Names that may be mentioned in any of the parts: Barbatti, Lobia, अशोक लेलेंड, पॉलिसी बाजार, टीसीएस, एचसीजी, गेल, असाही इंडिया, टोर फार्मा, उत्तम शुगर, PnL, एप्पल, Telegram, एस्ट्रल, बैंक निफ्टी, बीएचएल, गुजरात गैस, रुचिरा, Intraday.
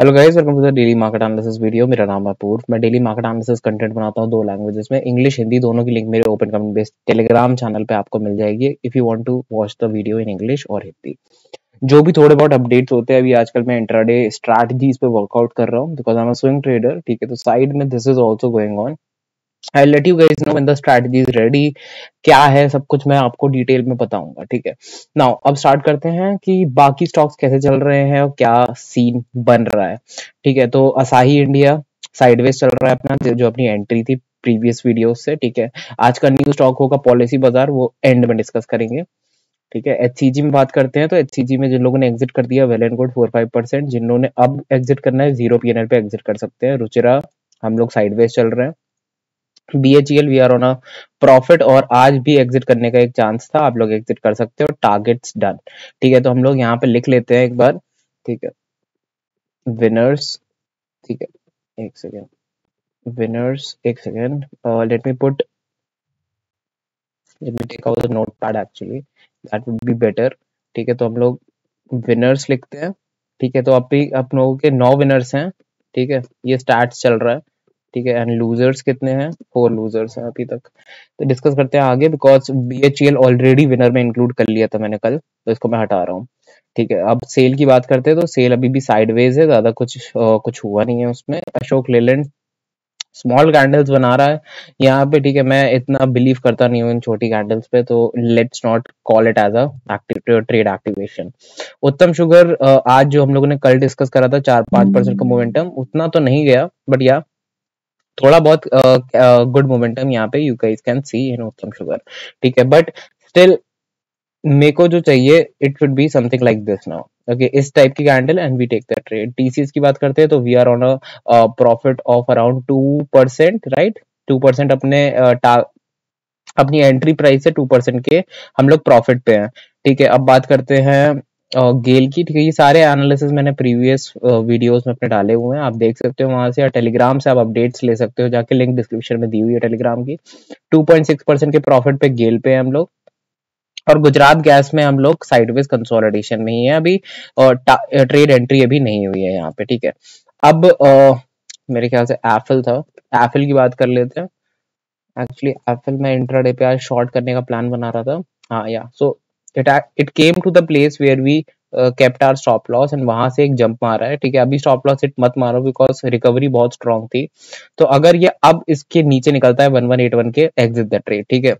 Hello guys, welcome to the daily market analysis video. मेरा नाम है पूर्व। मैं डेली मार्केट एनालिसिस कंटेंट बनाता हूं 2 लैंग्वेजेस में, इंग्लिश हिंदी दोनों की लिंक मेरे open comment based Telegram channel पे आपको मिल जाएगी। If you want to watch the video in English और हिंदी, जो भी थोड़े बहुत अपडेट्स होते हैं। अभी आजकल मैं इंट्राडे स्ट्रैटेजीज पे वर्कआउट कर रहा हूं because I am a swing trader, ठीक है। तो साइड में this is also going on. I let you guys know when the strategies ready, क्या है सब कुछ मैं आपको डिटेल में बताऊंगा, ठीक है। नाउ अब स्टार्ट करते हैं कि बाकी स्टॉक्स कैसे चल रहे हैं और क्या सीन बन रहा है, ठीक है। तो असाही इंडिया साइडवेज चल रहा है अपना, जो अपनी एंट्री थी प्रीवियस वीडियो से, ठीक है। आज का न्यू स्टॉक होगा पॉलिसी बाजार, वो एंड में डिस्कस करेंगे, ठीक है। एचसीजी में बात करते हैं तो एचसीजी में जिन लोगों ने एग्जिट कर दिया वेल एंड गुड 4-5%, जिन लोगों ने अब एग्जिट करना है 0 पीएनएल पे एग्जिट कर सकते हैं। रुचिरा हम लोग साइडवेज चल रहे हैं। बीएचएल we are on a profit और आज भी एग्जिट करने का एक चांस था, आप लोग एग्जिट कर सकते हो। टारगेट्स डन, ठीक है। तो हम लोग यहाँ पे लिख लेते हैं एक बार, ठीक है, विनर्स, ठीक है, एक सेकेंड, विनर्स, एक second, let me put, let me take out the notepad, actually that would be better, ठीक है। तो हम लोग विनर्स लिखते हैं, ठीक है। तो अभी आप लोगों के 9 विनर्स हैं, ठीक है। ये स्टार्ट चल रहा है, ठीक है। एंड लूजर्स कितने हैं? 4 लूजर्स हैं अभी तक। तो डिस्कस करते हैं आगे बिकॉज बीएचएल ऑलरेडी विनर में इंक्लूड कर लिया था मैंने कल, तो इसको मैं हटा रहा हूँ, ठीक है। अब सेल की बात करते हैं तो सेल अभी भी साइडवेज है, ज्यादा कुछ हुआ नहीं है उसमें। अशोक लेलेंड स्मॉल कैंडल्स बना रहा है यहाँ पे, ठीक है। मैं इतना बिलीव करता नहीं हूँ इन छोटी कैंडल्स पे, तो let's not call it as active trade activation. उत्तम शुगर आज जो हम लोगों ने कल डिस्कस करा था 4-5% का मोमेंटम, उतना तो नहीं गया बट या थोड़ा बहुत गुड मोमेंटम यहाँ पे you guys can see in उत्तम शुगर, ठीक है। बट स्टिल मेरे को जो चाहिए it would be something like this now, okay, इस टाइप की candle and we take the trade. टीसीएस की बात करते हैं तो we are on a profit of around 2%, right, 2% अपने अपनी एंट्री प्राइस से 2% के हम लोग प्रॉफिट पे हैं, ठीक है। अब बात करते हैं गेल की, ठीक है। ये सारे एनालिसिस मैंने प्रीवियस वीडियोस में अपने डाले हुए हैं, आप देख सकते हो वहां से, या टेलीग्राम से आप अपडेट्स ले सकते हो जाके, लिंक डिस्क्रिप्शन में दी हुई है टेलीग्राम की। 2.6% के प्रॉफिट पे गेल पे हम लोग, और गुजरात गैस में हम लोग साइडवेज कंसोलिडेशन में ही है अभी, और ट्रेड एंट्री अभी नहीं हुई है यहाँ पे, ठीक है। अब मेरे ख्याल से एप्पल था, एप्पल की बात कर लेते हैं। एक्चुअली एप्पल मैं इंट्राडे पे आज शॉर्ट करने का प्लान बना रहा था, हाँ, या सो it came to the place where we kept our stop loss and वहां से एक जंप मारा है, ठीक है। अभी स्टॉप लॉस हिट मत मारो बिकॉज रिकवरी बहुत स्ट्रॉन्ग थी, तो अगर ये अब इसके नीचे निकलता है 1181 के एग्जिट द ट्रेड, ठीक है।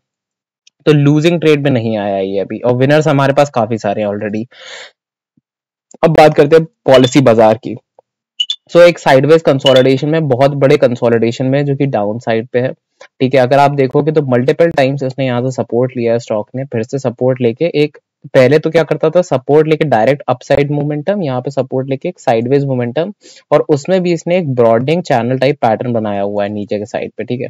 तो लूजिंग ट्रेड में नहीं आया ये अभी, और विनर्स हमारे पास काफी सारे हैं ऑलरेडी। अब बात करते हैं पॉलिसी बाजार की। सो एक साइडवेज कंसोलिडेशन में, बहुत बड़े कंसोलिडेशन में, जो कि डाउन साइड पे है, ठीक है। अगर आप देखोगे तो मल्टीपल टाइम्स इसने यहाँ से सपोर्ट लिया है, स्टॉक ने फिर से सपोर्ट लेके, एक पहले तो क्या करता था, सपोर्ट लेके डायरेक्ट अपसाइड मोमेंटम, यहाँ पे सपोर्ट लेके एक साइडवेज मोमेंटम, और उसमें भी इसने एक ब्रॉडनिंग चैनल टाइप पैटर्न बनाया हुआ है नीचे के साइड पे, ठीक है।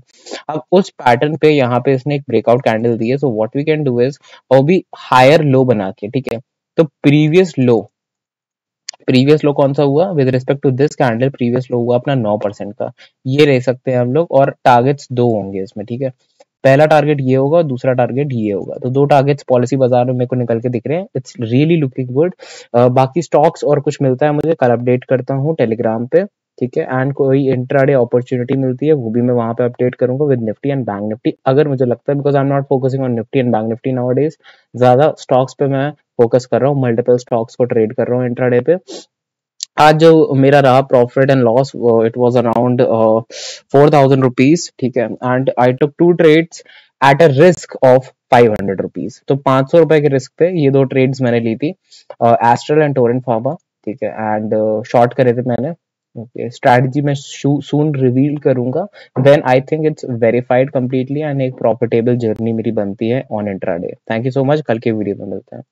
अब उस पैटर्न पे यहाँ पे इसने एक ब्रेकआउट कैंडल दी है, so what we can do is वो भी हायर लो बना के, ठीक है। तो प्रीवियस लो कौन सा हुआ with respect to this candle, previous low हुआ अपना 9% का, ये ले सकते हैं हम लोग, और टारगेट्स 2 होंगे इसमें, ठीक है। पहला टारगेट ये होगा, दूसरा टारगेट ये होगा, तो 2 टारगेट्स पॉलिसी बाजार में मेरे को निकल के दिख रहे हैं। It's really looking good. बाकी स्टॉक्स और कुछ मिलता है मुझे कल अपडेट करता हूँ टेलीग्राम पे, ठीक है। एंड कोई इंट्राडे अपॉर्चुनिटी मिलती है वो भी मैं वहां पे अपडेट करूंगा with Nifty and बैंक निफ्टी, अगर मुझे लगता है, because I am not focusing on Nifty and बैंक निफ्टी nowadays, ज्यादा स्टॉक्स पे मैं फोकस कर रहा हूँ, मल्टीपल स्टॉक्स को ट्रेड कर रहा हूँ इंट्राडे पे। आज जो मेरा रहा profit and loss, it was around 4000 rupees, ठीक है। And I took 2 trades at a risk of 500 rupees, तो 500 रुपए के रिस्क पे ये 2 ट्रेड्स मैंने ली थी, एस्ट्रल एंड टोर फार्मा, ठीक है। एंड शॉर्ट करे थे मैंने, ओके। स्ट्रैटेजी मैं सून रिवील करूंगा then I think it's verified completely, and एक प्रॉफिटेबल जर्नी मेरी बनती है on intraday. Thank you so much, कल के वीडियो में मिलते हैं।